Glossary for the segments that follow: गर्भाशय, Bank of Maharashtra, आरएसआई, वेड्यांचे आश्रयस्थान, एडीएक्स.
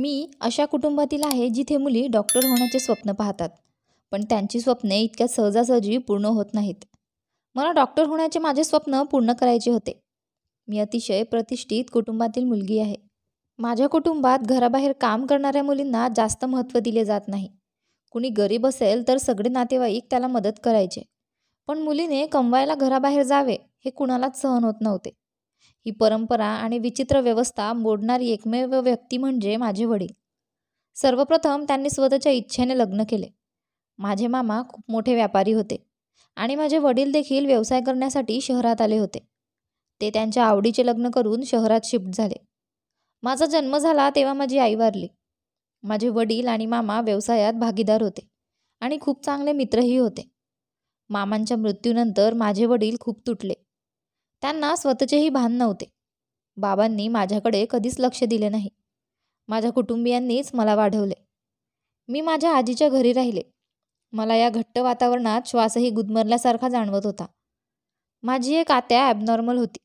मी अशा कुटुंबातील आहे जिथे मुली डॉक्टर होण्याचे स्वप्न पाहतात, पण त्यांची स्वप्ने इतक्या सहजासहजी पूर्ण होत नाहीत. मला डॉक्टर होण्याचे माझे स्वप्न पूर्ण करायचे होते. मी अतिशय प्रतिष्ठित कुटुंबातील मुलगी आहे. माझ्या कुटुंबात घराबाहेर काम करणाऱ्या मुलींना जास्त महत्त्व दिले जात नाही. कुणी गरीब असेल तर सगळे नातेवाईक त्याला मदत करायचे, पण मुलीने कमवायला घराबाहेर जावे हे कुणालाच सहन होत नव्हते. ही परंपरा आणि विचित्र व्यवस्था मोडणारी एकमेव व्यक्ती म्हणजे माझे वडील. सर्वप्रथम त्यांनी स्वतःच्या इच्छेने लग्न केले. माझे मामा खूप मोठे व्यापारी होते आणि माझे वडील देखील व्यवसाय करण्यासाठी शहरात आले होते. ते त्यांच्या आवडीचे लग्न करून शहरात शिफ्ट झाले. माझा जन्म झाला तेव्हा माझी आई वारली. माझे वडील आणि मामा व्यवसायात भागीदार होते आणि खूप चांगले मित्रही होते. मामांच्या मृत्यूनंतर माझे वडील खूप तुटले. त्यांना स्वतःचेही भान नव्हते. बाबांनी माझ्याकडे कधीच लक्ष दिले नाही. माझ्या कुटुंबियांनीच मला वाढवले. मी माझ्या आजीच्या घरी राहिले. मला या घट्ट वातावरणात श्वासही गुदमरल्यासारखा जाणवत होता. माझी एक आत्या ॲबनॉर्मल होती,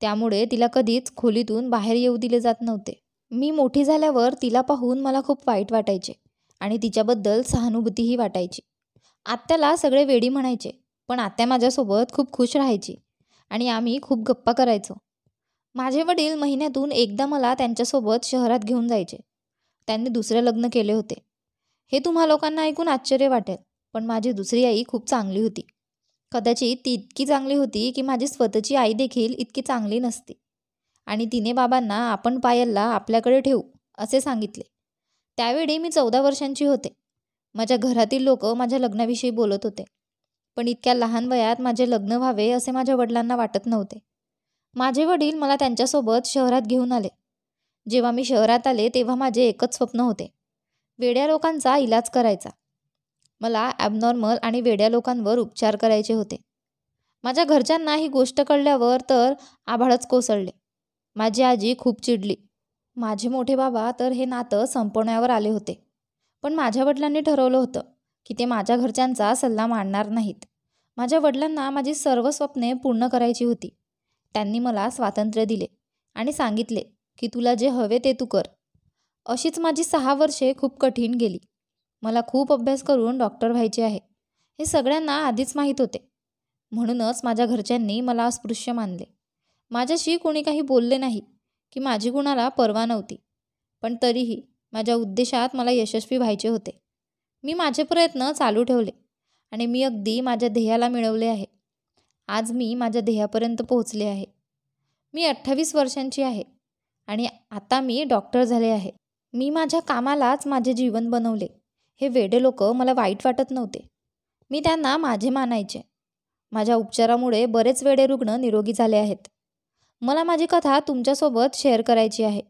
त्यामुळे तिला कधीच खोलीतून बाहेर येऊ दिले जात नव्हते. मी मोठी झाल्यावर तिला पाहून मला खूप वाईट वाटायचे आणि तिच्याबद्दल सहानुभूतीही वाटायची. आत्याला सगळे वेडी म्हणायचे, पण आत्या माझ्यासोबत खूप खुश राहायची आणि आम्ही खूप गप्पा करायचो. माझे वडील महिन्यातून एकदा मला त्यांच्यासोबत शहरात घेऊन जायचे. त्यांनी दुसरे लग्न केले होते. हे तुम्हा लोकांना ऐकून आश्चर्य वाटेल, पण माझी दुसरी आई खूप चांगली होती. कदाचित ती इतकी चांगली होती की माझी स्वतःची आई देखील इतकी चांगली नसती. आणि तिने बाबांना आपण पायलला आपल्याकडे ठेवू असे सांगितले. त्यावेळी मी 14 वर्षांची होते. माझ्या घरातील लोक माझ्या लग्नाविषयी बोलत होते, पण इतक्या लहान वयात माझे लग्न व्हावे असे माझ्या वडिलांना वाटत नव्हते. माझे वडील मला त्यांच्यासोबत शहरात घेऊन आले. जेव्हा मी शहरात आले तेव्हा माझे एकच स्वप्न होते, वेड्या लोकांचा इलाज करायचा. मला ॲबनॉर्मल आणि वेड्या लोकांवर उपचार करायचे होते. माझ्या घरच्यांना ही गोष्ट कळल्यावर तर आभाळच कोसळले. माझी आजी खूप चिडली. माझे मोठे बाबा तर हे नातं संपवण्यावर आले होते, पण माझ्या वडिलांनी ठरवलं होतं की ते माझ्या घरच्यांचा सल्ला मानणार नाहीत. माझ्या वडिलांना माझी सर्व स्वप्ने पूर्ण करायची होती. त्यांनी मला स्वातंत्र्य दिले आणि सांगितले की तुला जे हवे ते तू कर. अशीच माझी 6 वर्षे खूप कठीण गेली. मला खूप अभ्यास करून डॉक्टर व्हायचे आहे हे सगळ्यांना आधीच माहीत होते. म्हणूनच माझ्या घरच्यांनी मला अस्पृश्य मानले. माझ्याशी कोणी काही बोलले नाही की माझी कुणाला पर्वा नव्हती, पण तरीही माझ्या उद्देशात मला यशस्वी व्हायचे होते. मी माझे प्रयत्न चालू ठेवले आणि मी अगदी माझ्या ध्येयाला मिळवले आहे. आज मी माझ्या ध्येयापर्यंत पोहोचले आहे. मी 28 वर्षांची आहे आणि आता मी डॉक्टर झाले आहे. मी माझ्या कामालाच माझे जीवन बनवले. हे वेडे लोक मला वाईट वाटत नव्हते. मी त्यांना माझे मानायचे. माझ्या उपचारामुळे बरेच वेडे रुग्ण निरोगी झाले आहेत. मला माझी कथा तुमच्यासोबत शेअर करायची आहे.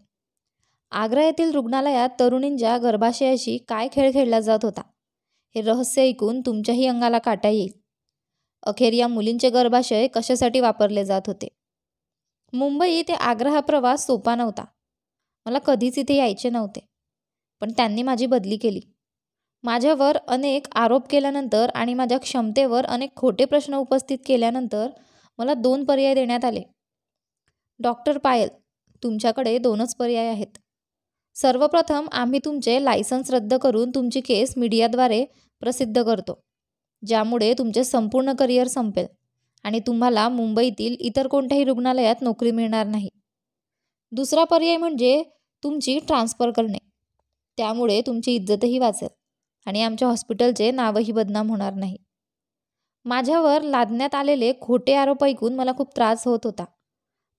आग्रा येथील रुग्णालयात तरुणींच्या गर्भाशयाशी काय खेळ खेळला जात होता हे रहस्य ऐकून तुमच्याही अंगाला काटा येईल. अखेर या मुलींचे गर्भाशय कशासाठी वापरले जात होते. मुंबई ते आग्रा हा प्रवास सोपा नव्हता. मला कधीच इथे यायचे नव्हते, पण त्यांनी माझी बदली केली. माझ्यावर अनेक आरोप केल्यानंतर आणि माझ्या क्षमतेवर अनेक खोटे प्रश्न उपस्थित केल्यानंतर मला 2 पर्याय देण्यात आले. डॉक्टर पायल, तुमच्याकडे 2च पर्याय आहेत. सर्वप्रथम आम्ही तुमचे लायसन्स रद्द करून तुमची केस मीडियाद्वारे प्रसिद्ध करतो, ज्यामुळे तुमचे संपूर्ण करिअर संपेल आणि तुम्हाला मुंबईतील इतर कोणत्याही रुग्णालयात नोकरी मिळणार नाही. 2रा पर्याय म्हणजे तुमची ट्रान्सफर करणे, त्यामुळे तुमची इज्जतही वाचेल आणि आमच्या हॉस्पिटलचे नावही बदनाम होणार नाही. माझ्यावर लादण्यात आलेले खोटे आरोप ऐकून मला खूप त्रास होत होता,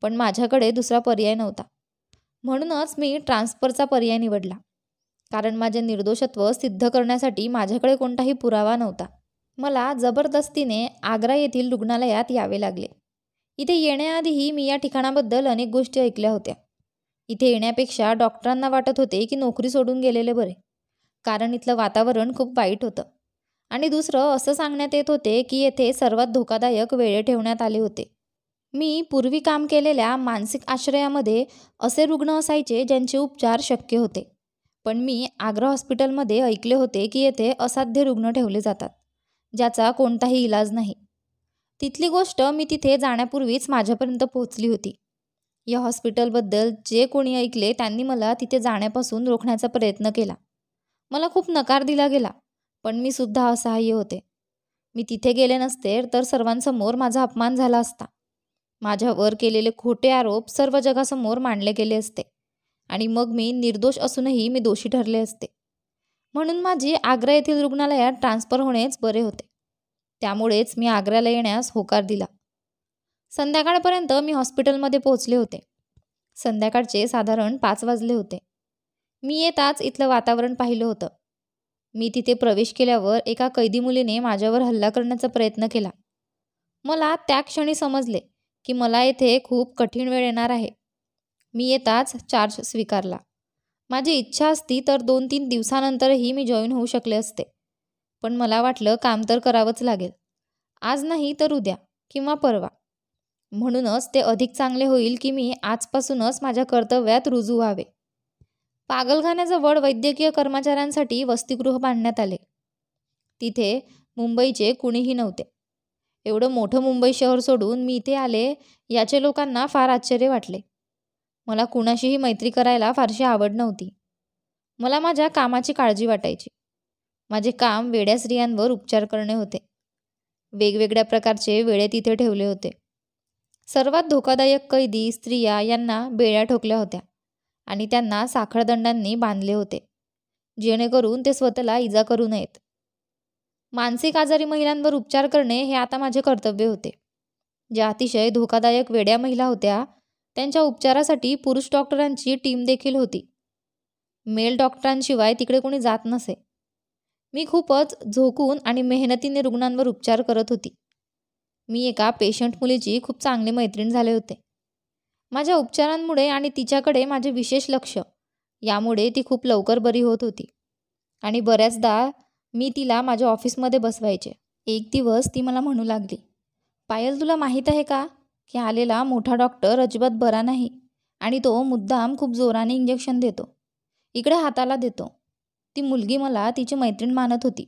पण माझ्याकडे 2रा पर्याय नव्हता. म्हणूनच मी ट्रान्सफरचा पर्याय निवडला, कारण माझे निर्दोषत्व सिद्ध करण्यासाठी माझ्याकडे कोणताही पुरावा नव्हता. मला जबरदस्तीने आग्रा येथील रुग्णालयात यावे लागले. इथे येण्याआधीही मी या ठिकाणाबद्दल अनेक गोष्टी ऐकल्या होत्या. इथे येण्यापेक्षा डॉक्टरांना वाटत होते की नोकरी सोडून गेलेले बरे, कारण इथलं वातावरण खूप वाईट होतं. आणि दुसरं असं सांगण्यात येत होते की येथे सर्वात धोकादायक वेडे ठेवण्यात आले होते. मी पूर्वी काम केलेल्या मानसिक आश्रयामध्ये असे रुग्ण असायचे ज्यांचे उपचार शक्य होते, पण मी आग्रा हॉस्पिटलमध्ये ऐकले होते की येथे असाध्य रुग्ण ठेवले जातात ज्याचा कोणताही इलाज नाही. तिथली गोष्ट मी तिथे जाण्यापूर्वीच माझ्यापर्यंत पोहोचली होती. या हॉस्पिटलबद्दल जे कोणी ऐकले त्यांनी मला तिथे जाण्यापासून रोखण्याचा प्रयत्न केला। मला खूप नकार दिला गेला, पण मी सुद्धा असहाय्य होते। मी तिथे गेले नसते तर सर्वांसमोर माझा अपमान झाला असता। माझ्यावर केलेले खोटे आरोप सर्व जगासमोर मांडले गेले असते आणि मग मी निर्दोष असूनही मी दोषी ठरले असते। म्हणून माझी आग्रा येथील रुग्णालयात ट्रान्सफर होणेच बरे होते। त्यामुळेच मी आग्र्याला येण्यास होकार दिला। संध्याकाळपर्यंत मी हॉस्पिटलमध्ये पोहोचले होते। संध्याकाळचे साधारण 5 वाजले होते। मी येताच इथलं वातावरण पाहिलं होतं। मी तिथे प्रवेश केल्यावर एका कैदी मुलीने माझ्यावर हल्ला करण्याचा प्रयत्न केला। मला त्या क्षणी समजले की मला येथे खूप कठीण वेळ येणार आहे। मी येताच चार्ज स्वीकारला। माझी इच्छा असती तर 2-3 दिवसांनंतरही मी जॉईन होऊ शकले असते, पण मला वाटलं काम तर करावंच लागेल, आज नाही तर उद्या किंवा परवा। म्हणूनच ते अधिक चांगले होईल की मी आजपासूनच माझ्या कर्तव्यात रुजू व्हावे। पागलखान्याजवळ वैद्यकीय कर्मचाऱ्यांसाठी वसतिगृह बांधण्यात आले। तिथे मुंबईचे कुणीही नव्हते। एवढं मोठं मुंबई शहर सोडून मी इथे आले याचे लोकांना फार आश्चर्य वाटले। मला कुणाशीही मैत्री करायला फारशी आवड नव्हती। मला माझ्या कामाची काळजी वाटायची। माझे काम वेड्या स्त्रियांवर उपचार करणे होते। वेगवेगळ्या प्रकारचे वेडे तिथे ठेवले होते। सर्वात धोकादायक कैदी स्त्रिया यांना बेड्या ठोकल्या होत्या आणि त्यांना साखळदंडांनी बांधले होते, जेणेकरून ते स्वतःला इजा करू नयेत। मानसिक आजारी महिलांवर उपचार करणे हे आता माझे कर्तव्य होते। ज्या अतिशय धोकादायक वेड्या महिला होत्या त्यांच्या उपचारासाठी पुरुष डॉक्टरांची टीम देखील होती। मेल डॉक्टरांशिवाय तिकडे कोणी जात नसे। मी खूपच झोकून आणि मेहनतीने रुग्णांवर उपचार करत होती। मी एका पेशंट मुलीची खूप चांगली मैत्रीण झाले होते। माझ्या उपचारांमुळे आणि तिच्याकडे माझे विशेष लक्ष यामुळे ती खूप लवकर बरी होत होती आणि बऱ्याचदा मी तिला माझ्या ऑफिसमध्ये बसवायचे। एक दिवस ती मला म्हणू लागली, पायल तुला माहीत आहे का की आलेला मोठा डॉक्टर अजिबात बरा नाही आणि तो मुद्दाम खूप जोराने इंजेक्शन देतो, इकडे हाताला देतो। ती मुलगी मला तिची मैत्रीण मानत होती,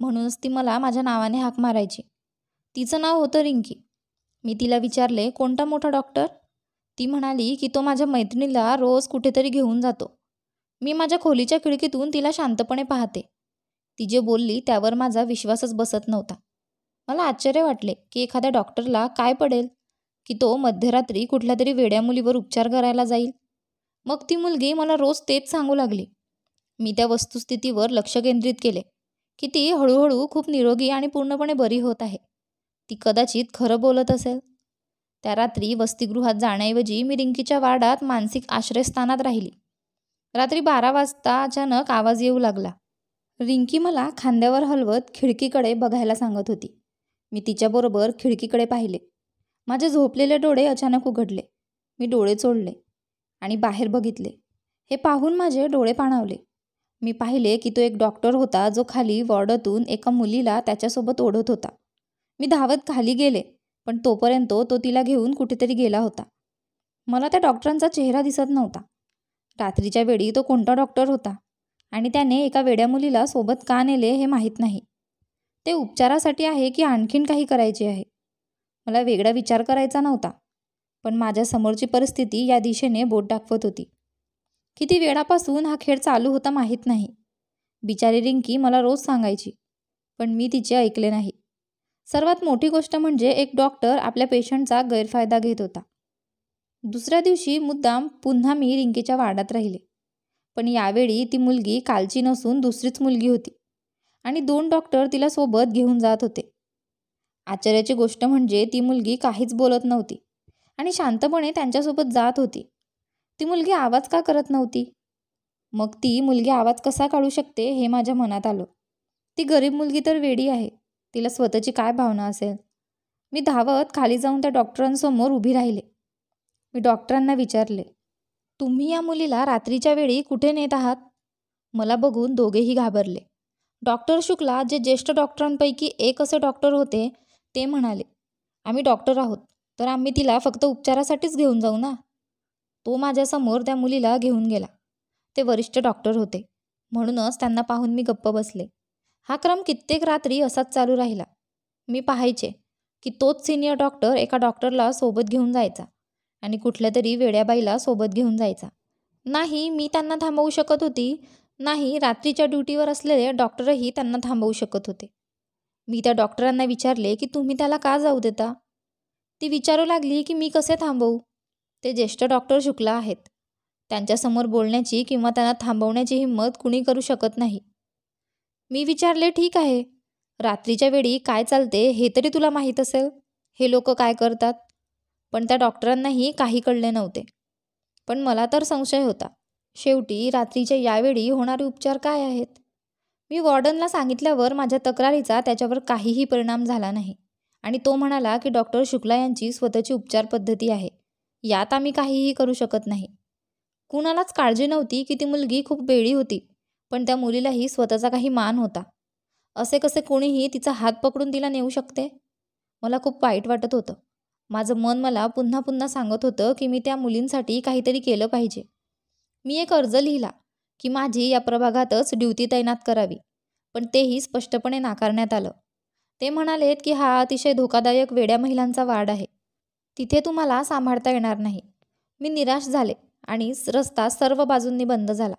म्हणूनच ती मला माझ्या नावाने हाक मारायची। तिचं नाव होतं रिंकी। मी तिला विचारले, कोणता मोठा डॉक्टर? ती म्हणाली की तो माझ्या मैत्रिणीला रोज कुठेतरी घेऊन जातो। मी माझ्या खोलीच्या खिडकीतून तिला शांतपणे पाहते। ती जे बोलली त्यावर माझा विश्वासच बसत नव्हता। मला आश्चर्य वाटले की एखाद्या डॉक्टरला काय पडेल की तो मध्यरात्री कुठल्या तरी वेड्या मुलीवर उपचार करायला जाईल। मग ती मुलगी मला रोज तेच सांगू लागली। मी त्या वस्तुस्थितीवर लक्ष केंद्रित केले की ती हळूहळू खूप निरोगी आणि पूर्णपणे बरी होत आहे। ती कदाचित खरं बोलत असेल। त्या रात्री वसतिगृहात जाण्याऐवजी मी रिंकीच्या वार्डात मानसिक आश्रयस्थानात राहिली। रात्री 12 वाजता अचानक आवाज येऊ लागला। रिंकी मला खांद्यावर हलवत खिडकीकडे बघायला सांगत होती। मी तिच्याबरोबर खिडकीकडे पाहिले। माझे झोपलेले डोळे अचानक उघडले। मी डोळे चोळले आणि बाहेर बघितले। हे पाहून माझे डोळे पाणावले। मी पाहिले की तो एक डॉक्टर होता जो खाली वॉर्डातून एका मुलीला त्याच्यासोबत ओढत होता। मी धावत खाली गेले, पण तोपर्यंत तो तिला घेऊन कुठेतरी गेला होता। मला त्या डॉक्टरांचा चेहरा दिसत नव्हता। रात्रीच्या वेळी तो कोणता डॉक्टर होता आणि त्याने एका वेड्या मुलीला सोबत का नेले हे माहीत नाही। ते उपचारासाठी आहे की आणखीन काही करायचे आहे मला वेगळा विचार करायचा नव्हता, पण माझ्या समोरची परिस्थिती या दिशेने बोट दाखवत होती। किती वेळापासून हा खेळ चालू होता माहीत नाही। बिचारी रिंकी मला रोज सांगायची, पण मी तिचे ऐकले नाही। सर्वात मोठी गोष्ट म्हणजे एक डॉक्टर आपल्या पेशंटचा गैरफायदा घेत होता। दुसऱ्या दिवशी मुद्दाम पुन्हा मी रिंकीच्या वार्डात राहिले, पण यावेळी ती मुलगी कालची नसून दुसरीच मुलगी होती आणि 2 डॉक्टर तिला सोबत घेऊन जात होते। आश्चर्याची गोष्ट म्हणजे ती मुलगी काहीच बोलत नव्हती आणि शांतपणे त्यांच्यासोबत जात होती। ती मुलगी आवाज का करत नव्हती? मग ती मुलगी आवाज कसा काढू शकते हे माझ्या मनात आलं। ती गरीब मुलगी तर वेडी आहे, तिला स्वतःची काय भावना असेल। मी धावत खाली जाऊन त्या डॉक्टरांसमोर उभी राहिले। मी डॉक्टरांना विचारले, तुम्ही या मुलीला रात्रीच्या वेळी कुठे नेत आहात? मला बघून दोघेही घाबरले। डॉक्टर शुक्ला जे ज्येष्ठ डॉक्टरांपैकी एक असे डॉक्टर होते ते म्हणाले, आम्ही डॉक्टर आहोत तर आम्ही तिला फक्त उपचारासाठीच घेऊन जाऊ ना। तो माझ्यासमोर त्या मुलीला घेऊन गेला। ते वरिष्ठ डॉक्टर होते, म्हणूनच त्यांना पाहून मी गप्प बसले। हा क्रम कित्येक रात्री असाच चालू राहिला। मी पाहायचे की तोच सिनियर डॉक्टर एका डॉक्टरला सोबत घेऊन जायचा आणि कुठल्यातरी वेड्याबाईला सोबत घेऊन जायचा। नाही मी त्यांना थांबवू शकत होती, नाही रात्रीच्या ड्यूटीवर असलेले डॉक्टरही त्यांना थांबवू शकत होते। मी त्या डॉक्टरांना विचारले की तुम्ही त्याला का जाऊ देता? ती विचारू लागली की मी कसे थांबवू, ते ज्येष्ठ डॉक्टर शुक्ला आहेत, त्यांच्यासमोर बोलण्याची किंवा त्यांना थांबवण्याची हिंमत कुणी करू शकत नाही। मी विचारले ठीक आहे, रात्रीच्या वेळी काय चालते हे तरी तुला माहीत असेल, हे लोक काय करतात। पण त्या डॉक्टरांनाही काही कळले नव्हते। पण मला तर संशय होता, शेवटी रात्रीच्या यावेळी होणारे उपचार काय आहेत? मी वॉर्डनला सांगितल्यावर माझ्या तक्रारीचा त्याच्यावर काहीही परिणाम झाला नाही आणि तो म्हणाला की डॉक्टर शुक्ला यांची स्वतःची उपचार पद्धती आहे, यात आम्ही काहीही करू शकत नाही। कुणालाच काळजी नव्हती की ती मुलगी खूप बेडी होती, पण त्या मुलीलाही स्वतःचा काही मान होता, असे कसे कोणीही तिचा हात पकडून तिला नेऊ शकते। मला खूप वाईट वाटत होतं, माझं मन मला पुन्हा पुन्हा सांगत होतं की मी त्या मुलींसाठी काहीतरी केलं पाहिजे। मी एक अर्ज लिहिला की माझी या प्रभागातच ड्युटी तैनात करावी, पण तेही स्पष्टपणे नाकारण्यात आलं। ते म्हणालेत की हा अतिशय धोकादायक वेड्या महिलांचा वार्ड आहे, तिथे तुम्हाला सांभाळता येणार नाही। मी निराश झाले आणि रस्ता सर्व बाजूंनी बंद झाला।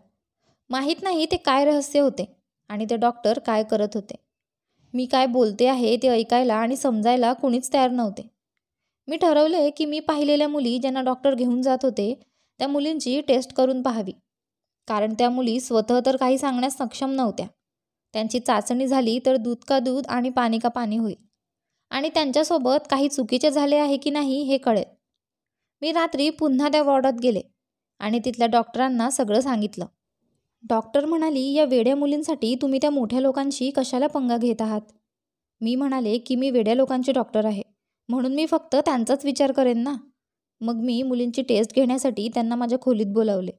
माहीत नाही ते काय रहस्य होते आणि ते डॉक्टर काय करत होते। मी काय बोलते आहे ते ऐकायला आणि समजायला कुणीच तयार नव्हते। मी ठरवले की मी पाहिलेल्या मुली ज्यांना डॉक्टर घेऊन जात होते त्या मुलींची टेस्ट करून पाहावी, कारण त्या मुली स्वतः तर काही सांगण्यास सक्षम नव्हत्या। त्यांची चाचणी झाली तर दूध का दूध आणि पाणी का पाणी होईल आणि त्यांच्यासोबत काही चुकीचे झाले आहे की नाही हे कळेल। मी रात्री पुन्हा त्या वॉर्डात गेले आणि तिथल्या डॉक्टरांना सगळं सांगितलं। डॉक्टर म्हणाली या वेड्या मुलींसाठी तुम्ही त्या मोठ्या लोकांशी कशाला पंगा घेत आहात? मी म्हणाले की मी वेड्या लोकांची डॉक्टर आहे म्हणून मी फक्त त्यांचाच विचार करेन ना। मग मी मुलींची टेस्ट घेण्यासाठी त्यांना माझ्या खोलीत बोलावले।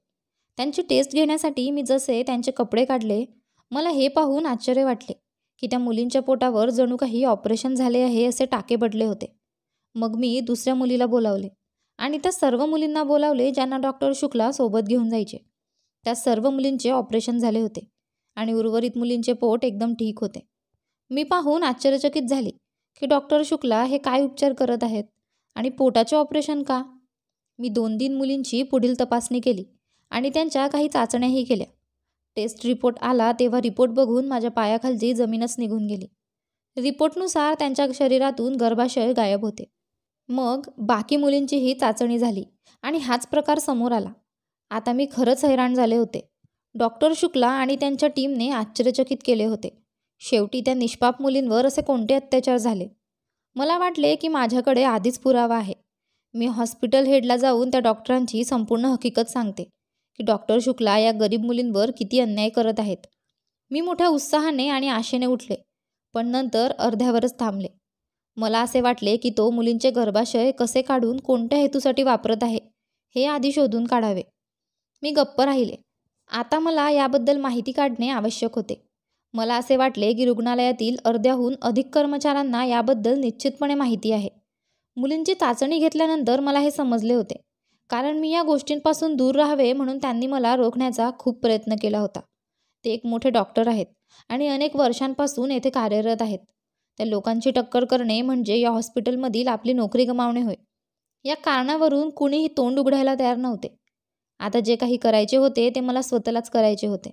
त्यांची टेस्ट घेण्यासाठी मी जसे त्यांचे कपडे काढले, मला हे पाहून आश्चर्य वाटले की त्या मुलींच्या पोटावर जणू काही ऑपरेशन झाले आहे असे टाके पडले होते। मग मी दुसऱ्या मुलीला बोलावले आणि त्या सर्व मुलींना बोलावले ज्यांना डॉक्टर शुक्ला सोबत घेऊन जायचे। त्या सर्व मुलींचे ऑपरेशन झाले होते आणि उर्वरित मुलींचे पोट एकदम ठीक होते। मी पाहून आश्चर्यचकित झाली की डॉक्टर शुक्ला हे काय उपचार करत आहेत आणि पोटाचे ऑपरेशन का? मी 2-3 मुलींची पुढील तपासणी केली आणि त्यांच्या काही चाचण्याही केल्या। टेस्ट रिपोर्ट आला तेव्हा रिपोर्ट बघून माझ्या पायाखालची जमीनच निघून गेली। रिपोर्टनुसार त्यांच्या शरीरातून गर्भाशय गायब होते। मग बाकी मुलींचीही चाचणी झाली आणि हाच प्रकार समोर आला। आता मी खरंच हैराण झाले होते। डॉक्टर शुक्ला आणि त्यांच्या टीमने आश्चर्यचकित केले होते। शेवटी त्या निष्पाप मुलींवर असे कोणते अत्याचार झाले? मला वाटले की माझ्याकडे आधीच पुरावा आहे। मी हॉस्पिटल हेडला जाऊन त्या डॉक्टरांची संपूर्ण हकीकत सांगते की डॉक्टर शुक्ला या गरीब मुलींवर किती अन्याय करत आहेत। मी मोठ्या उत्साहाने आणि आशेने उठले, पण नंतर अर्ध्यावरच थांबले। मला असे वाटले की तो मुलींचे गर्भाशय कसे काढून कोणत्या हेतूसाठी वापरत आहे हे आधी शोधून काढावे। मी गप्प राहिले, आता मला याबद्दल माहिती काढणे आवश्यक होते। मला असे वाटले की रुग्णालयातील अर्ध्याहून अधिक कर्मचाऱ्यांना याबद्दल निश्चितपणे माहिती आहे। मुलींची चाचणी घेतल्यानंतर मला हे समजले होते, कारण मी या गोष्टींपासून दूर राहावे म्हणून त्यांनी मला रोखण्याचा खूप प्रयत्न केला होता। ते एक मोठे डॉक्टर आहेत आणि अनेक वर्षांपासून येथे कार्यरत आहेत। त्या लोकांची टक्कर करणे म्हणजे या हॉस्पिटलमधील आपली नोकरी गमावणे होय। या कारणावरून कुणीही तोंड उघडायला तयार नव्हते। आता जे काही करायचे होते ते मला स्वतःलाच करायचे होते।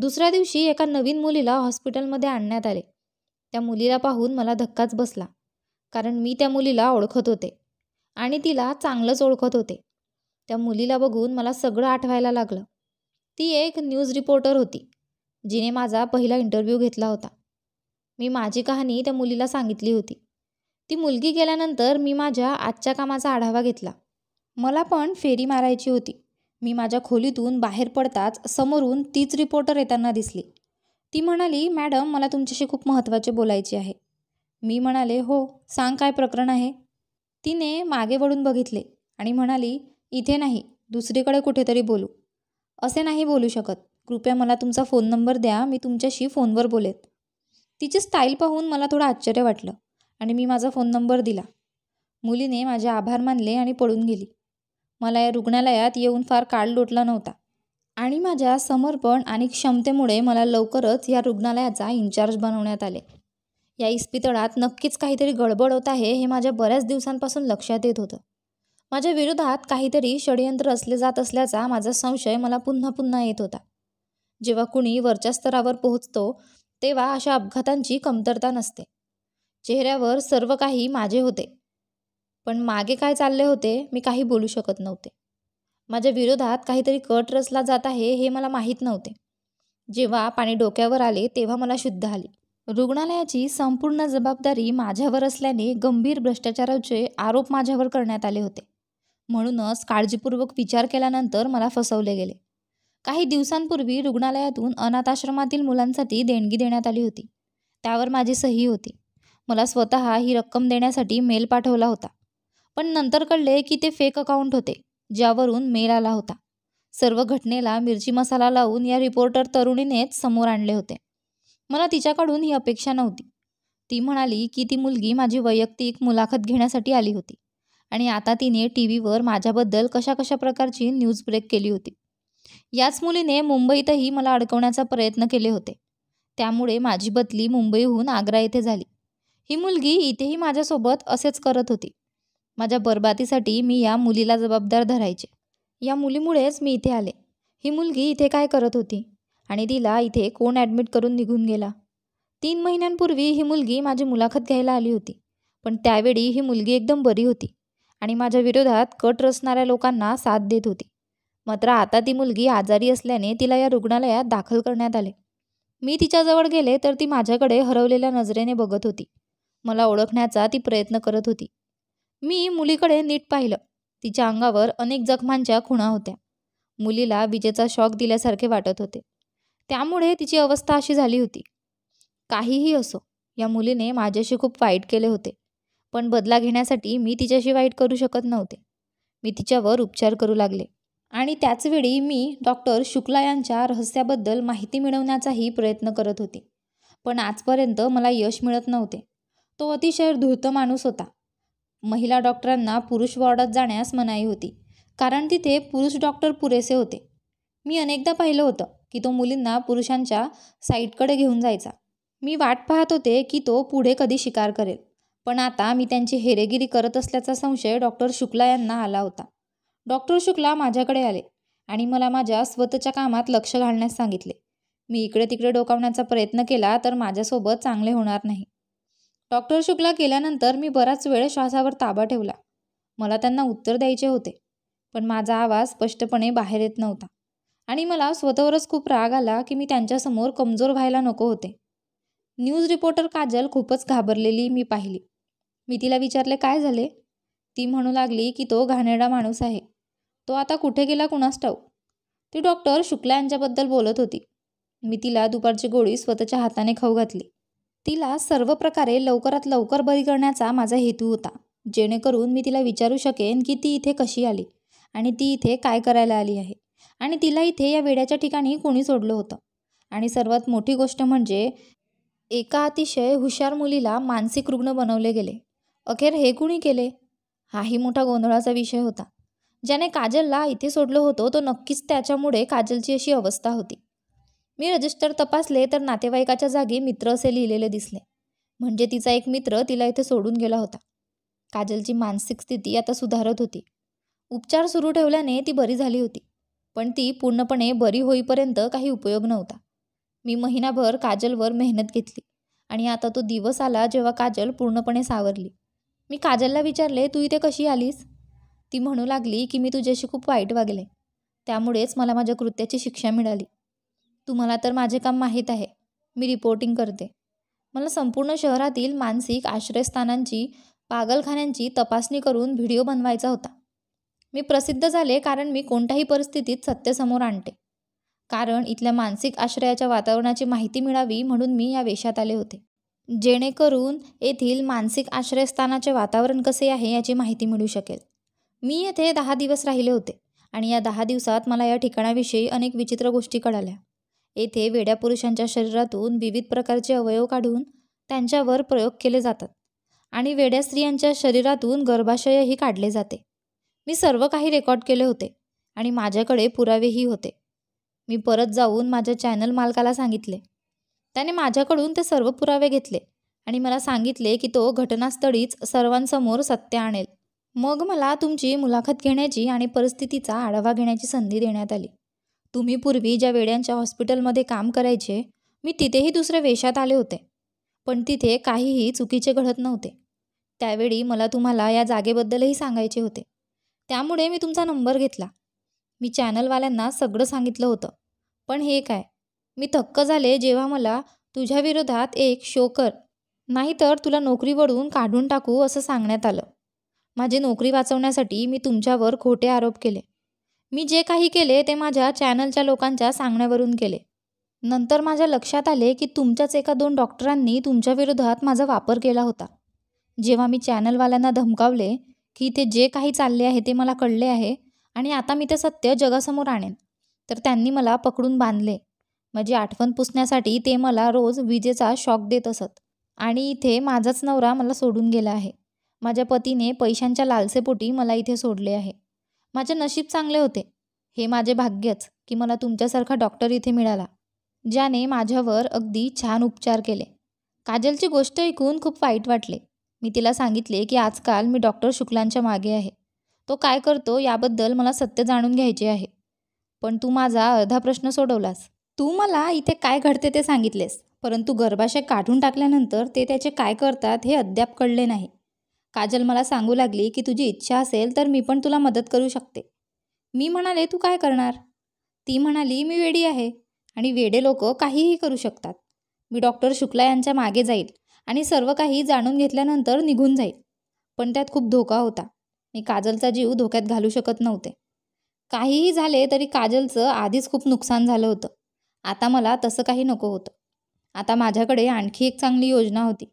दुसऱ्या दिवशी एका नवीन मुलीला हॉस्पिटलमध्ये आणण्यात आले। त्या मुलीला पाहून मला धक्काच बसला, कारण मी त्या मुलीला ओळखत होते आणि तिला चांगलंच ओळखत होते। त्या मुलीला बघून मला सगळं आठवायला लागलं। ती एक न्यूज रिपोर्टर होती, जिने माझा पहिला इंटरव्ह्यू घेतला होता। मी माझी कहाणी त्या मुलीला सांगितली होती। ती मुलगी गेल्यानंतर मी माझ्या आजच्या कामाचा आढावा घेतला। मला पण फेरी मारायची होती। मी माझ्या खोलीतून बाहेर पडताच समोरून तीच रिपोर्टर येताना दिसली। ती म्हणाली, मॅडम मला तुमच्याशी खूप महत्त्वाचे बोलायचे आहे। मी म्हणाले, हो सांग, काय प्रकरण आहे? तिने मागे वळून बघितले आणि म्हणाली, इथे नाही, दुसरीकडे कुठेतरी बोलू, असे नाही बोलू शकत, कृपया मला तुमचा फोन नंबर द्या, मी तुमच्याशी फोनवर बोलेत। तिची स्टाईल पाहून मला थोडं आश्चर्य वाटलं आणि मी माझा फोन नंबर दिला। मुलीने माझे आभार मानले आणि पळून गेली। मला या रुग्णालयात येऊन फार काळ लोटला नव्हता आणि माझ्या समर्पण आणि क्षमतेमुळे मला लवकरच या रुग्णालयाचा इंचार्ज बनवण्यात आले। या इस्पितळात नक्कीच काहीतरी गडबड होत आहे हे माझ्या बऱ्याच दिवसांपासून लक्षात येत होतं। माझ्या विरोधात काहीतरी षडयंत्र असले जात असल्याचा माझा संशय मला पुन्हा पुन्हा येत होता। जेव्हा कुणी वरच्या स्तरावर पोहोचतो तेव्हा अशा अपघातांची कमतरता नसते। चेहऱ्यावर सर्व काही माझे होते, पण मागे काय चालले होते मी काही बोलू शकत नव्हते। माझ्या विरोधात काहीतरी कट रचला जात आहे हे मला माहीत नव्हते। जेव्हा पाणी डोक्यावर आले तेव्हा मला शुद्ध आली। रुग्णालयाची संपूर्ण जबाबदारी माझ्यावर असल्याने गंभीर भ्रष्टाचाराचे आरोप माझ्यावर करण्यात आले होते, म्हणूनच काळजीपूर्वक विचार केल्यानंतर मला फसवले गेले। काही दिवसांपूर्वी रुग्णालयातून अनाथाश्रमातील मुलांसाठी देणगी देण्यात आली होती, त्यावर माझी सही होती। मला स्वतः ही रक्कम देण्यासाठी मेल पाठवला होता, पण नंतर कळले की ते फेक अकाउंट होते ज्यावरून मेल आला होता। सर्व घटनेला मिरची मसाला लावून या रिपोर्टर तरुणीनेच समोर आणले होते। मला तिच्याकडून ही अपेक्षा नव्हती। ती म्हणाली की ती मुलगी माझी वैयक्तिक मुलाखत घेण्यासाठी आली होती आणि आता तिने टीव्हीवर माझ्याबद्दल कशा कशा प्रकारची न्यूज ब्रेक केली होती। याच मुलीने मुंबईतही मला अडकवण्याचा प्रयत्न केले होते, त्यामुळे माझी बदली मुंबईहून आग्रा येथे झाली। ही मुलगी इथेही माझ्यासोबत असेच करत होती। माझ्या बरबातीसाठी मी या मुलीला जबाबदार धरायचे। या मुलीमुळेच मी इथे आले। ही मुलगी इथे काय करत होती आणि तिला इथे कोण ॲडमिट करून निघून गेला? 3 महिन्यांपूर्वी ही मुलगी माझी मुलाखत घ्यायला आली होती, पण त्यावेळी ही मुलगी एकदम बरी होती आणि माझ्या विरोधात कट रचणाऱ्या लोकांना साथ देत होती। मात्र आता ती मुलगी आजारी असल्याने तिला या रुग्णालयात दाखल करण्यात आले। मी तिच्याजवळ गेले तर ती माझ्याकडे हरवलेल्या नजरेने बघत होती। मला ओळखण्याचा ती प्रयत्न करत होती। मी मुलीकडे नीट पाहिलं। तिच्या अंगावर अनेक जखमांच्या खुणा होत्या। मुलीला विजेचा शॉक दिल्यासारखे वाटत होते, त्यामुळे तिची अवस्था अशी झाली होती। काहीही असो, या मुलीने माझ्याशी खूप वाईट केले होते, पण बदला घेण्यासाठी मी तिच्याशी वाईट करू शकत नव्हते। मी तिच्यावर उपचार करू लागले आणि त्याचवेळी मी डॉक्टर शुक्ला यांच्या रहस्याबद्दल माहिती मिळवण्याचाही प्रयत्न करत होते, पण आजपर्यंत मला यश मिळत नव्हते। तो अतिशय धूर्त माणूस होता। महिला डॉक्टरांना पुरुष वॉर्डात जाण्यास मनाई होती, कारण तिथे पुरुष डॉक्टर पुरेसे होते। मी अनेकदा पाहिलं होतं की तो मुलींना पुरुषांच्या साईडकडे घेऊन जायचा। मी वाट पाहत होते की तो पुढे कधी शिकार करेल, पण आता मी त्यांची हेरेगिरी करत असल्याचा संशय डॉक्टर शुक्ला यांना आला होता। डॉक्टर शुक्ला माझ्याकडे आले आणि मला माझ्या स्वतःच्या कामात लक्ष घालण्यास सांगितले। मी इकडे तिकडे डोकावण्याचा प्रयत्न केला तर माझ्यासोबत चांगले होणार नाही। डॉक्टर शुक्ला गेल्यानंतर मी बराच वेळ श्वासावर ताबा ठेवला। मला त्यांना उत्तर द्यायचे होते, पण माझा आवाज स्पष्टपणे बाहेर येत नव्हता आणि मला स्वतःवरच खूप राग आला की मी त्यांच्यासमोर कमजोर व्हायला नको होते। न्यूज रिपोर्टर काजल खूपच घाबरलेली मी पाहिली। मी तिला विचारले, काय झाले? ती म्हणू लागली की तो घाणेरडा माणूस आहे, तो आता कुठे गेला कुणास ठाऊक। ती डॉक्टर शुक्ला यांच्याबद्दल बोलत होती। मी तिला दुपारची गोळी स्वतःच्या हाताने खाऊ घातली। तिला सर्व प्रकारे लवकरात लवकर बरी करण्याचा माझा हेतू होता, जेणेकरून मी तिला विचारू शकेन की ती इथे कशी आली आणि ती इथे काय करायला आली आहे आणि तिला इथे या वेड्याच्या ठिकाणी कोणी सोडलं होतं। आणि सर्वात मोठी गोष्ट म्हणजे एका अतिशय हुशार मुलीला मानसिक रुग्ण बनवले गेले। अखेर हे कुणी केले? हाही मोठा गोंधळाचा विषय होता। ज्याने काजलला इथे सोडलं होतं तो नक्कीच त्याच्यामुळे काजलची अशी अवस्था होती। मी रजिस्टर तपासले तर नातेवाईकाच्या जागी मित्र असे लिहिलेले दिसले, म्हणजे तिचा एक मित्र तिला इथे सोडून गेला होता। काजलची मानसिक स्थिती आता सुधारत होती। उपचार सुरू ठेवल्याने ती बरी झाली होती, पण ती पूर्णपणे बरी होईपर्यंत काही उपयोग नव्हता। मी महिनाभर काजलवर मेहनत घेतली आणि आता तो दिवस आला जेव्हा काजल पूर्णपणे सावरली। मी काजलला विचारले, तू इथे कशी आलीस? ती म्हणू लागली की मी तुझ्याशी खूप वाईट वागले, त्यामुळेच मला माझ्या कृत्याची शिक्षा मिळाली। तुम्हाला तर माझे काम माहीत आहे, मी रिपोर्टिंग करते। मला संपूर्ण शहरातील मानसिक आश्रयस्थानांची, पागलखान्यांची तपासणी करून व्हिडिओ बनवायचा होता। मी प्रसिद्ध झाले कारण मी कोणत्याही परिस्थितीत सत्यसमोर आणते, कारण इथल्या मानसिक आश्रयाच्या वातावरणाची माहिती मिळावी म्हणून मी या वेशात आले होते, जेणेकरून येथील मानसिक आश्रयस्थानाचे वातावरण कसे आहे याची माहिती मिळू शकेल। मी येथे 10 दिवस राहिले होते आणि या 10 दिवसात मला या ठिकाणाविषयी अनेक विचित्र गोष्टी कळाल्या। येथे वेड्या पुरुषांच्या शरीरातून विविध प्रकारचे अवयव काढून त्यांच्यावर प्रयोग केले जातात आणि वेड्या स्त्रियांच्या शरीरातून गर्भाशयही काढले जाते। मी सर्व काही रेकॉर्ड केले होते आणि माझ्याकडे पुरावेही होते। मी परत जाऊन माझ्या चॅनल मालकाला सांगितले। त्याने माझ्याकडून ते सर्व पुरावे घेतले आणि मला सांगितले की तो घटनास्थळीच सर्वांसमोर सत्य आणेल। मग मला तुमची मुलाखत घेण्याची आणि परिस्थितीचा आढावा घेण्याची संधी देण्यात आली। तुम्ही पूर्वी ज्या वेड्यांच्या हॉस्पिटलमध्ये काम करायचे, मी तिथेही दुसऱ्या वेशात आले होते, पण तिथे काहीही चुकीचे घडत नव्हते। त्यावेळी मला तुम्हाला या जागेबद्दलही सांगायचे होते, त्यामुळे मी तुमचा नंबर घेतला। मी चॅनलवाल्यांना सगळं सांगितलं होतं, पण हे काय, मी थक्क झाले जेव्हा मला तुझ्या विरोधात एक शो कर, नाहीतर तुला नोकरीवरून काढून टाकू असं सांगण्यात आलं। माझी नोकरी वाचवण्यासाठी मी तुमच्यावर खोटे आरोप केले। मी जे काही केले ते माझ्या चॅनलच्या लोकांच्या सांगण्यावरून केले। नंतर माझ्या लक्षात आले की तुमच्याच एका दोन डॉक्टरांनी तुमच्या विरोधात माझा वापर केला होता। जेव्हा मी चॅनलवाल्यांना धमकावले की ते जे काही चालले आहे ते मला कळले आहे आणि आता मी ते सत्य जगासमोर आणेन, तर त्यांनी मला पकडून बांधले। माझी आठवण पुसण्यासाठी ते मला रोज विजेचा शॉक देत असत आणि इथे माझाच नवरा मला सोडून गेला आहे। माझ्या पतीने पैशांच्या लालसेपोटी मला इथे सोडले आहे। माझे नशीब चांगले होते, हे माझे भाग्यच की मला तुमच्यासारखा डॉक्टर इथे मिळाला, ज्याने माझ्यावर अगदी छान उपचार केले। काजलची गोष्ट ऐकून खूप वाईट वाटले। मी तिला सांगितले की आजकाल मी डॉक्टर शुक्लांच्या मागे आहे, तो काय करतो याबद्दल मला सत्य जाणून घ्यायचे आहे। पण तू माझा अर्धा प्रश्न सोडवलास। तू मला इथे काय घडते ते सांगितलेस, परंतु गर्भाशय काढून टाकल्यानंतर ते त्याचे काय करतात हे अद्याप कळले नाही। काजल मला सांगू लागली की तुझी इच्छा असेल तर मी पण तुला मदत करू शकते। मी म्हणाले तू काय करणार? ती म्हणाली मी वेडी आहे आणि वेडे लोक काहीही करू शकतात। मी डॉक्टर शुक्ला यांच्या मागे जाईल आणि सर्व काही जाणून घेतल्यानंतर निघून जाईल, पण त्यात खूप धोका होता। मी काजलचा जीव धोक्यात घालू शकत नव्हते। काहीही झाले तरी काजलचं आधीच खूप नुकसान झालं होतं, आता मला तसं काही नको होतं। आता माझ्याकडे आणखी एक चांगली योजना होती,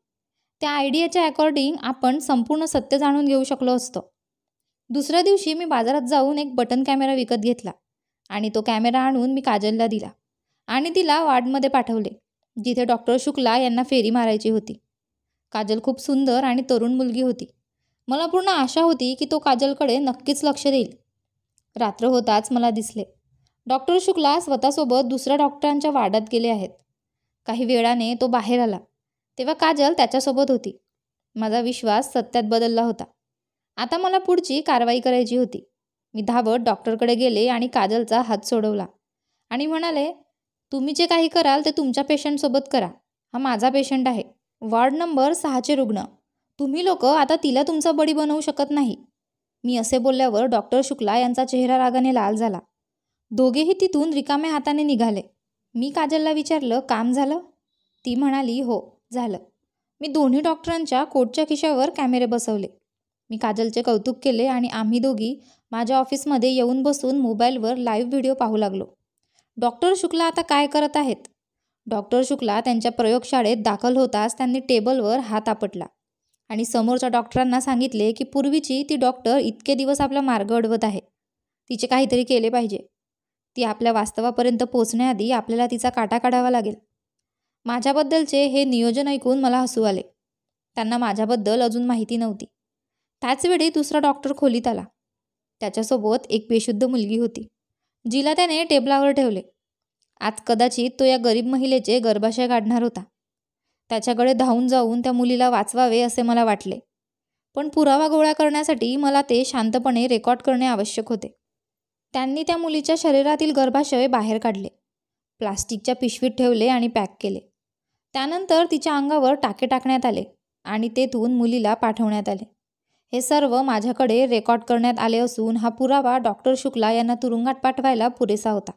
त्या आयडियाच्या अकॉर्डिंग आपण संपूर्ण सत्य जाणून घेऊ शकलो असतो। दुसऱ्या दिवशी मी बाजारात जाऊन एक बटन कॅमेरा विकत घेतला आणि तो कॅमेरा आणून मी काजलला दिला आणि तिला वार्डमध्ये पाठवले, जिथे डॉक्टर शुक्ला यांना फेरी मारायची होती। काजल खूप सुंदर आणि तरुण मुलगी होती। मला पूर्ण आशा होती की तो काजलकडे नक्कीच लक्ष देईल। रात्र होताच मला दिसले डॉक्टर शुक्ला स्वतःसोबत दुसऱ्या डॉक्टरांच्या वार्डात गेले आहेत। काही वेळाने तो बाहेर आला, तेव्हा काजल त्याच्यासोबत होती। माझा विश्वास सत्यात बदलला होता, आता मला पुढची कारवाई करायची होती। मी धावत डॉक्टरकडे गेले आणि काजलचा हात सोडवला आणि म्हणाले तुम्ही जे काही कराल ते तुमच्या पेशंटसोबत करा, हा माझा पेशंट आहे, वॉर्ड नंबर 6चे रुग्ण। तुम्ही लोक आता तिला तुमचा बडी बनवू शकत नाही। मी असे बोलल्यावर डॉक्टर शुक्ला यांचा चेहरा रागाने लाल झाला। दोघेही तिथून रिकाम्या हाताने निघाले। मी काजलला विचारलं काम झालं? ती म्हणाली हो झालं। मी दोन्ही डॉक्टरांच्या कोटच्या खिशावर कॅमेरे बसवले। मी काजलचे कौतुक केले आणि आम्ही दोघी माझ्या ऑफिसमध्ये येऊन बसून मोबाईलवर लाईव्ह व्हिडिओ पाहू लागलो। डॉक्टर शुक्ला आता काय करत आहेत? डॉक्टर शुक्ला त्यांच्या प्रयोगशाळेत दाखल होताच त्यांनी टेबलवर हात आपटला आणि समोरच्या डॉक्टरांना सांगितले की पूर्वीची ती डॉक्टर इतके दिवस आपला मार्ग अडवत आहे, तिचे काहीतरी केले पाहिजे। ती आपल्या वास्तवापर्यंत पोहोचण्याआधी आपल्याला तिचा काटा काढावा लागेल। माझ्याबद्दलचे हे नियोजन ऐकून मला हसू आले, त्यांना माझ्याबद्दल अजून माहिती नव्हती। त्याचवेळी दुसरा डॉक्टर खोलीत आला, त्याच्यासोबत एक बेशुद्ध मुलगी होती, जिला त्याने टेबलावर ठेवले। आज कदाचित तो या गरीब महिलेचे गर्भाशय काढणार होता। त्याच्याकडे धावून जाऊन त्या मुलीला वाचवावे असे मला वाटले, पण पुरावा गोळा करण्यासाठी मला ते शांतपणे रेकॉर्ड करणे आवश्यक होते। त्यांनी त्या मुलीच्या शरीरातील गर्भाशय बाहेर काढले, प्लास्टिकच्या पिशवीत ठेवले आणि पॅक केले। त्यानंतर तिच्या अंगावर टाके टाकण्यात आले आणि तेथून मुलीला पाठवण्यात आले। हे सर्व माझ्याकडे रेकॉर्ड करण्यात आले असून हा पुरावा डॉक्टर शुक्ला यांना तुरुंगात पाठवायला पुरेसा होता।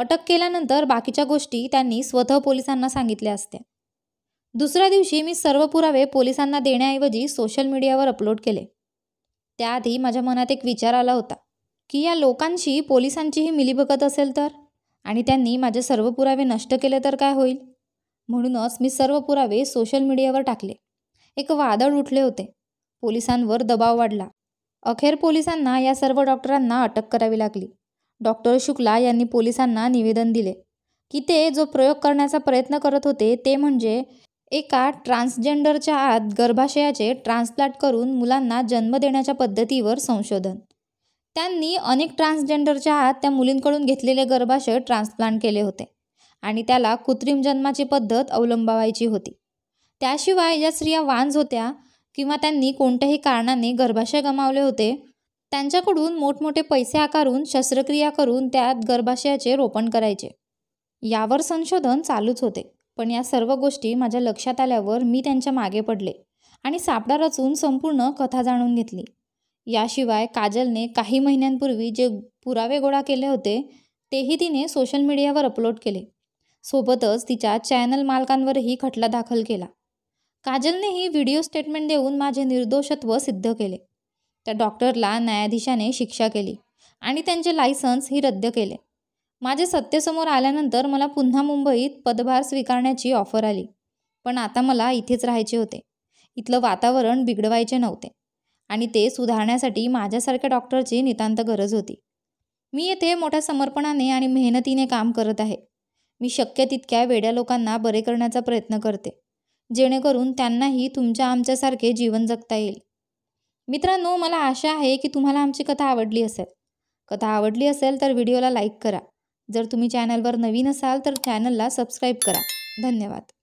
अटक केल्यानंतर बाकीच्या गोष्टी त्यांनी स्वतः पोलिसांना सांगितल्या असत्या। दुसऱ्या दिवशी मी सर्व पुरावे पोलिसांना देण्याऐवजी सोशल मीडियावर अपलोड केले। त्याआधी माझ्या मनात एक विचार आला होता की या लोकांशी पोलिसांचीही मिलीभगत असेल तर, आणि त्यांनी माझे सर्व पुरावे नष्ट केले तर काय होईल, म्हणूनच मी सर्व पुरावे सोशल मीडियावर टाकले। एक वादळ उठले होते, पोलिसांवर दबाव वाढला। अखेर पोलिसांना या सर्व डॉक्टरांना अटक करावी लागली। डॉक्टर शुक्ला यांनी पोलिसांना निवेदन दिले की ते जो प्रयोग करण्याचा प्रयत्न करत होते ते म्हणजे एका ट्रान्सजेंडरच्या आत गर्भाशयाचे ट्रान्सप्लांट करून मुलांना जन्म देण्याच्या पद्धतीवर संशोधन। त्यांनी अनेक ट्रान्सजेंडरच्या आत त्या मुलींकडून घेतलेले गर्भाशय ट्रान्सप्लांट केले होते आणि त्याला कृत्रिम जन्माची पद्धत अवलंबावायची होती। त्याशिवाय या स्त्रिया वांझ होत्या, किंवा त्यांनी कोणत्याही कारणाने गर्भाशय गमावले होते त्यांच्याकडून मोठमोठे पैसे आकारून शस्त्रक्रिया करून त्यात गर्भाशयाचे रोपण करायचे। यावर संशोधन चालूच होते, पण या सर्व गोष्टी माझ्या लक्षात आल्यावर मी त्यांच्या मागे पडले आणि सापडा रचून संपूर्ण कथा जाणून घेतली। याशिवाय काजलने काही महिन्यांपूर्वी जे पुरावे गोळा केले होते तेही तिने सोशल मीडियावर अपलोड केले, सोबतच तिच्या चॅनल मालकांवरही खटला दाखल केला। काजलनेही व्हिडिओ स्टेटमेंट देऊन माझे निर्दोषत्व सिद्ध केले। त्या डॉक्टरला न्यायाधीशाने शिक्षा केली आणि त्यांचे लायसन्सही रद्द केले। माझे सत्तेसमोर आल्यानंतर मला पुन्हा मुंबईत पदभार स्वीकारण्याची ऑफर आली, पण आता मला इथेच राहायचे होते। इथलं वातावरण बिघडवायचे नव्हते आणि ते सुधारण्यासाठी माझ्यासारख्या डॉक्टरची नितांत गरज होती। मी येथे मोठ्या समर्पणाने आणि मेहनतीने काम करत आहे। मी शक्य तितक्या वेड्या लोकांना बरे करण्याचा प्रयत्न करते, जेणेकरून त्यांनाही तुमच्या आमच्यासारखे जीवन जगता येईल। मित्रांनो, मला आशा आहे की तुम्हाला आमची कथा आवडली असेल। कथा आवडली असेल तर व्हिडिओला लाईक करा। जर तुम्ही चॅनलवर नवीन असाल तर चॅनलला सबस्क्राईब करा। धन्यवाद।